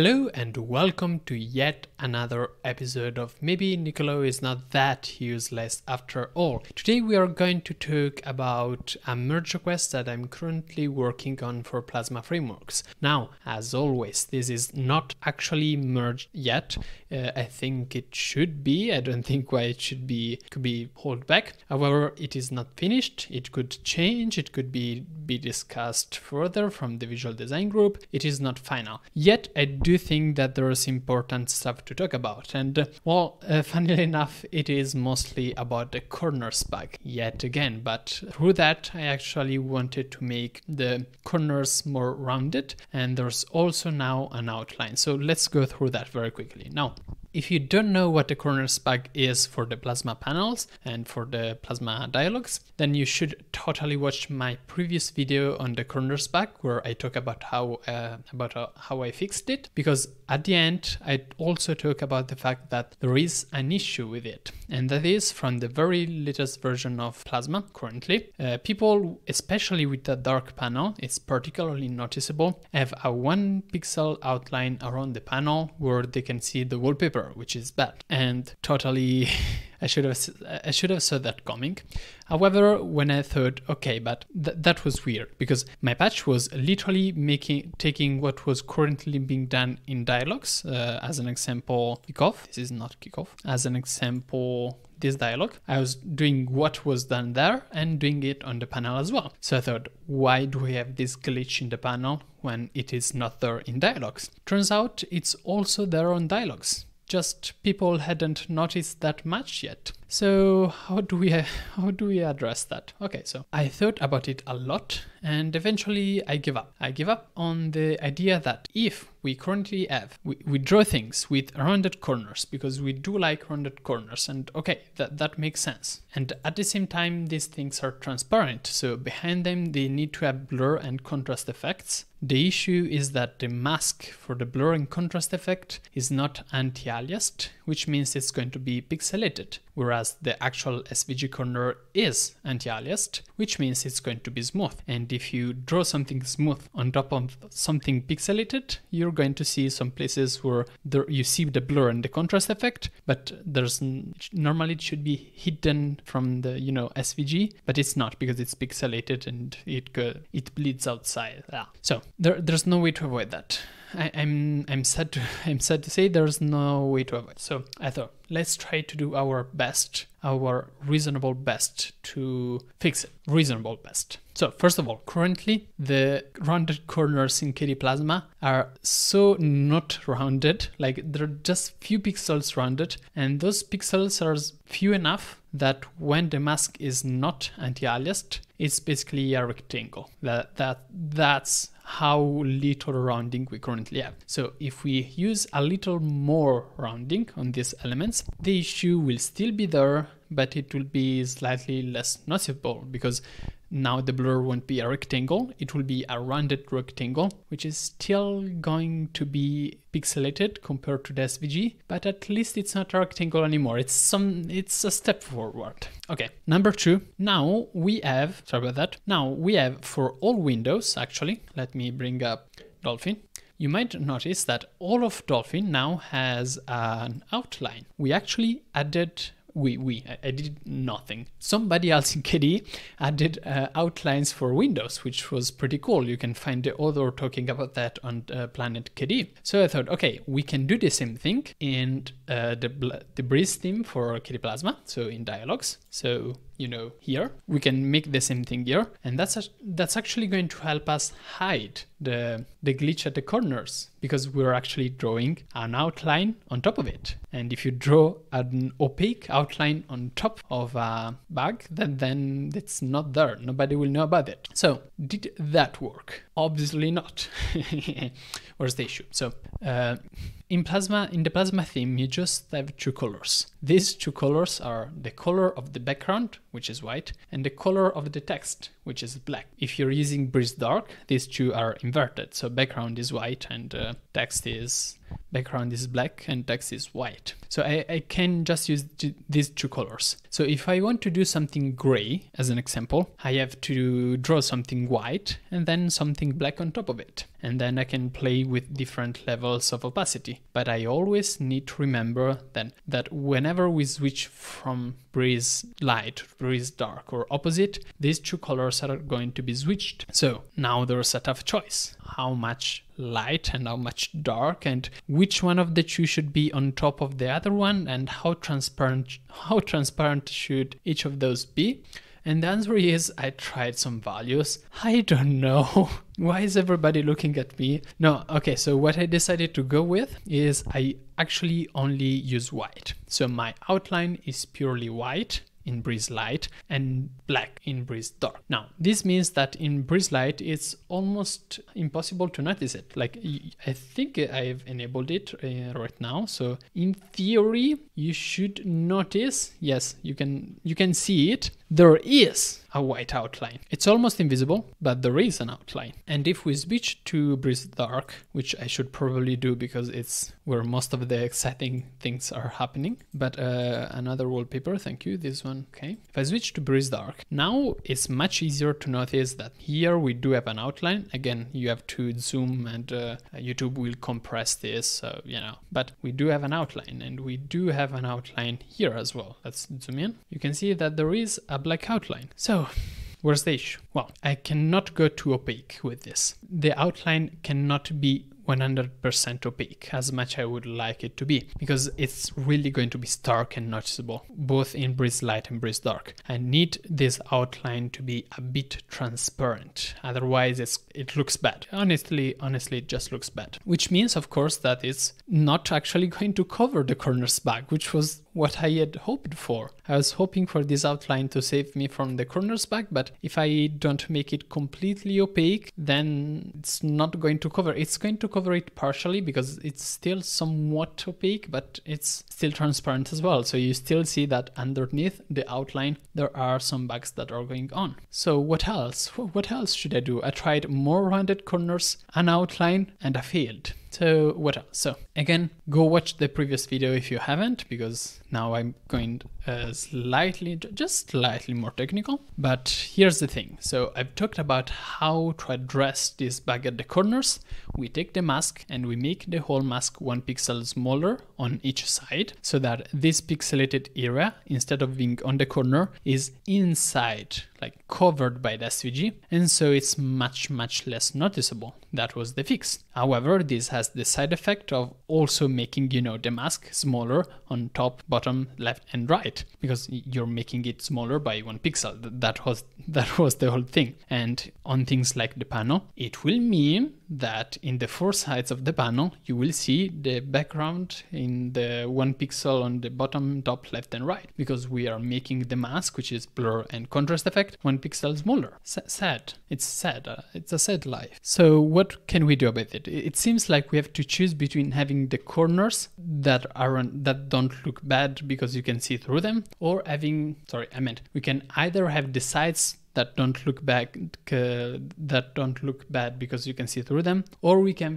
Hello and welcome to yet another episode of Maybe Niccolo is Not That Useless After All. Today we are going to talk about a merge request that I'm currently working on for Plasma Frameworks. Now, as always, this is not actually merged yet. I think it should be. I don't think why it should be, could be held back. However, it is not finished. It could change. It could be discussed further from the visual design group. It is not final. Yet I do think that there is important stuff to talk about, and funnily enough, it is mostly about the corners bug yet again, but through that I actually wanted to make the corners more rounded, and there's also now an outline, so let's go through that very quickly. Now, if you don't know what the corners bug is for the Plasma panels and for the Plasma dialogues, then you should totally watch my previous video on the corners bug where I talk about how I fixed it, because at the end I also talk about the fact that there is an issue with it, and that is from the very latest version of Plasma currently. People, especially with the dark panel, it's particularly noticeable, have a 1 pixel outline around the panel where they can see the wallpaper, which is bad and totally I should have saw that coming. However, when I thought, okay, but that was weird, because my patch was literally taking what was currently being done in dialogues, as an example Kickoff, this is not Kickoff, as an example this dialogue, I was doing what was done there and doing it on the panel as well. So I thought, why do we have this glitch in the panel when it is not there in dialogues? Turns out it's also there on dialogues. Just people hadn't noticed that much yet. So how do we address that? Okay, so I thought about it a lot, and eventually I gave up. I gave up on the idea that if we currently have, we draw things with rounded corners because we do like rounded corners, and okay, that makes sense. And at the same time, these things are transparent, so behind them they need to have blur and contrast effects. The issue is that the mask for the blur and contrast effect is not anti-aliased, which means it's going to be pixelated, whereas the actual SVG corner is anti-aliased, which means it's going to be smooth. And if you draw something smooth on top of something pixelated, you're going to see some places where you see the blur and the contrast effect, but there's normally it should be hidden from the SVG, but it's not because it's pixelated and it bleeds outside. Yeah. So there's no way to avoid that. I'm sad to say there's no way to avoid. So I thought, let's try to do our best, our reasonable best to fix it. Reasonable best. So first of all, currently the rounded corners in KDE Plasma are so not rounded, like there are just few pixels rounded, and those pixels are few enough that when the mask is not anti-aliased, it's basically a rectangle. That's how little rounding we currently have. So if we use a little more rounding on these elements, the issue will still be there, but it will be slightly less noticeable, because now the blur won't be a rectangle, it will be a rounded rectangle, which is still going to be pixelated compared to the SVG, but at least it's not a rectangle anymore. It's a step forward. Okay, number two. Now we have, sorry about that. Now we have for all windows, actually, let me bring up Dolphin. You might notice that all of Dolphin now has an outline. We actually added I did nothing. Somebody else in KDE added outlines for Windows, which was pretty cool. You can find the author talking about that on Planet KDE. So I thought, okay, we can do the same thing in the Breeze theme for KDE Plasma, so in dialogues. So here we can make the same thing here, and that's actually going to help us hide the glitch at the corners, because we're actually drawing an outline on top of it. And if you draw an opaque outline on top of a bug, then it's not there. Nobody will know about it. So did that work? Obviously not. Where's the issue? So in the Plasma theme, you just have 2 colors. These 2 colors are the color of the background, which is white, and the color of the text, which is black. If you're using Breeze Dark, these 2 are inverted, so background is white and background is black and text is white. So I can just use these 2 colors. So if I want to do something gray, as an example, I have to draw something white and then something black on top of it. and then I can play with different levels of opacity. But I always need to remember then that whenever we switch from Breeze light to Breeze dark or opposite, these two colors are going to be switched. So now there's a tough choice. How much light and how much dark, and which one of the two should be on top of the other one, and how transparent should each of those be? And the answer is, I tried some values. I don't know. Why is everybody looking at me? No, okay, so what I decided to go with is I actually only use white. So my outline is purely white in Breeze Light and black in Breeze Dark. Now, this means that in Breeze Light, it's almost impossible to notice it. Like, I think I've enabled it right now. So in theory, you should notice, yes, you can see it. There is a white outline. It's almost invisible, but there is an outline. And if we switch to Breeze Dark, which I should probably do because it's where most of the exciting things are happening, but another wallpaper, thank you, this one, okay. If I switch to Breeze Dark, now it's much easier to notice that here we do have an outline. Again, you have to zoom and YouTube will compress this, so, you know, but we do have an outline, and we do have an outline here as well. Let's zoom in. You can see that there is a black outline. So where's the issue? Well, I cannot go too opaque with this. The outline cannot be 100% opaque as much I would like it to be, because it's really going to be stark and noticeable both in Breeze Light and Breeze Dark. I need this outline to be a bit transparent, otherwise it looks bad. Honestly, it just looks bad, which means of course that it's not actually going to cover the corners back, which was what I had hoped for. I was hoping for this outline to save me from the corners back, but if I don't make it completely opaque, then it's not going to cover. It's going to cover it partially because it's still somewhat opaque, but it's still transparent as well. So you still see that underneath the outline, there are some bugs that are going on. So what else? What else should I do? I tried more rounded corners, an outline, and I failed. So what else? So again, go watch the previous video if you haven't, because now I'm going just slightly more technical. But here's the thing. So I've talked about how to address this bug at the corners. We take the mask and we make the whole mask 1 pixel smaller on each side, so that this pixelated area, instead of being on the corner, is inside, like covered by the SVG, and so it's much less noticeable. That was the fix. However, this has the side effect of also making, you know, the mask smaller on top, bottom, left and right, because you're making it smaller by 1 pixel. That was the whole thing. And on things like the panel, it will mean that in the four sides of the panel, you will see the background in the 1 pixel on the bottom, top, left and right, because we are making the mask, which is blur and contrast effect, 1 pixel smaller. Sad. It's sad. It's a sad life. So what can we do about it? It seems like we have to choose between having the corners that don't look bad because you can see through them, or having, sorry, I meant we can either have the sides that don't look bad because you can see through them, or we can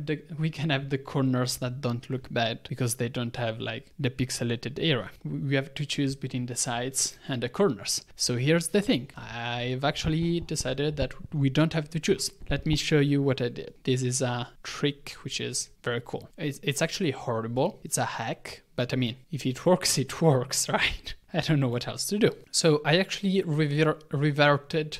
have the corners that don't look bad because they don't have like the pixelated area. We have to choose between the sides and the corners. So here's the thing. I've actually decided that we don't have to choose. Let me show you what I did. This is a trick which is very cool. It's actually horrible. It's a hack, but I mean, if it works, it works, right? I don't know what else to do. So I actually reverted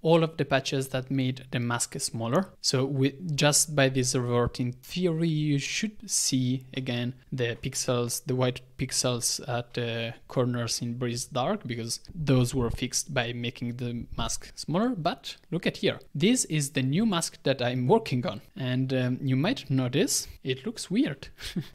all of the patches that made the mask smaller. So just by this revert, in theory, you should see again the pixels, the white pixels at the corners in Breeze Dark, because those were fixed by making the mask smaller. But look at here. This is the new mask that I'm working on. And you might notice it looks weird.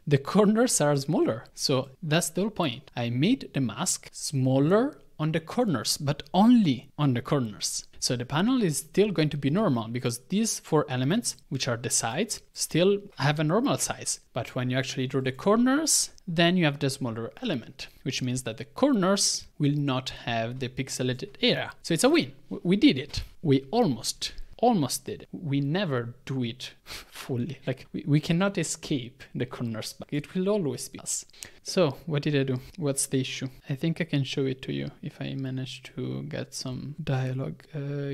The corners are smaller. So that's the whole point. I made the mask smaller on the corners, but only on the corners. So the panel is still going to be normal because these four elements, which are the sides, still have a normal size. But when you actually draw the corners, then you have the smaller element, which means that the corners will not have the pixelated area. So it's a win. We did it. We almost almost did it. We never do it fully. Like we cannot escape the corners back. It will always be us. So what did I do? What's the issue? I think I can show it to you if I manage to get some dialogue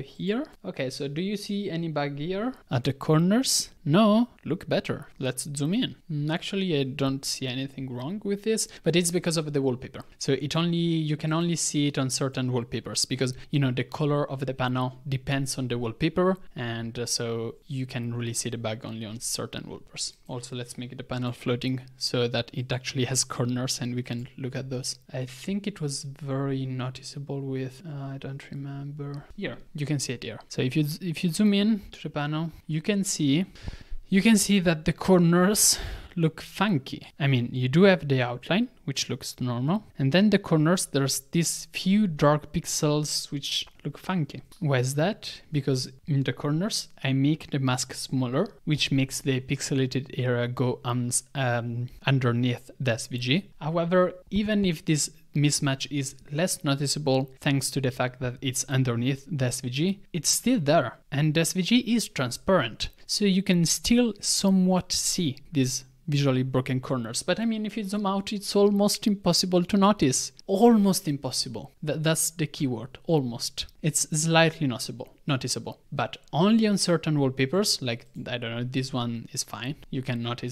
here. Okay, so do you see any bug here at the corners? No, look better. Let's zoom in. Actually, I don't see anything wrong with this, but it's because of the wallpaper. So it only, you can only see it on certain wallpapers because, you know, the color of the panel depends on the wallpaper. And so you can really see the bug only on certain wallpapers. Also, let's make the panel floating so that it actually has corners and we can look at those. I think it was very noticeable with, I don't remember. Here, you can see it here. So if you zoom in to the panel, you can see that the corners look funky. I mean, you do have the outline, which looks normal. And then the corners, there's these few dark pixels, which look funky. Why is that? Because in the corners, I make the mask smaller, which makes the pixelated area go underneath the SVG. However, even if this mismatch is less noticeable thanks to the fact that it's underneath the SVG, it's still there. And the SVG is transparent. So you can still somewhat see these visually broken corners. But I mean, if you zoom out, it's almost impossible to notice. Almost impossible. That's the keyword, almost. It's slightly noticeable, but only on certain wallpapers. Like, I don't know, this one is fine. You cannot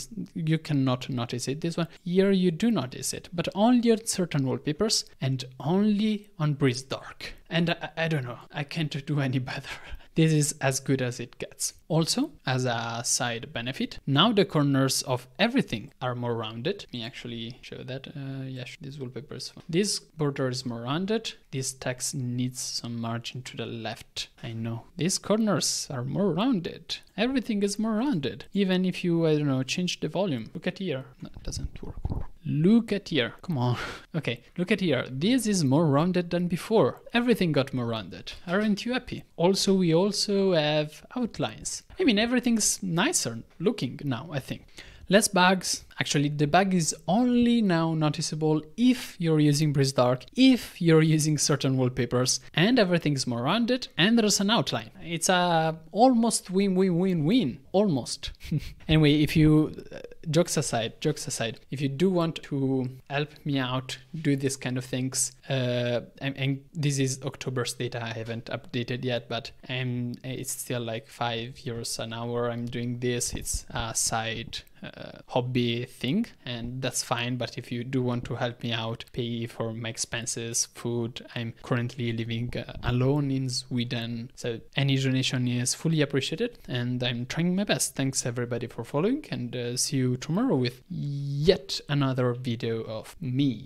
notice it. This one here, you do notice it, but only on certain wallpapers and only on Breeze Dark. And I don't know, I can't do any better. This is as good as it gets. Also, as a side benefit, now the corners of everything are more rounded. Let me actually show that. Yes, this wallpaper is fine. This border is more rounded. This text needs some margin to the left. I know. These corners are more rounded. Everything is more rounded. Even if you, I don't know, change the volume. Look at here. No, it doesn't work. Look at here. Come on. Okay, look at here. This is more rounded than before. Everything got more rounded. Aren't you happy? Also, we also have outlines. I mean, everything's nicer looking now, I think. Less bugs. Actually, the bug is only now noticeable if you're using Breeze Dark, if you're using certain wallpapers, and everything's more rounded, and there's an outline. It's a almost win-win-win-win. Almost. Anyway, if you... Jokes aside, if you do want to help me out, do this kind of things, and this is October's data, I haven't updated yet, but it's still like €5 an hour I'm doing this. It's a side hobby thing, and that's fine. But if you do want to help me out, pay for my expenses, food, I'm currently living alone in Sweden, so any donation is fully appreciated, and I'm trying my best. Thanks everybody for following, and see you tomorrow with yet another video of me.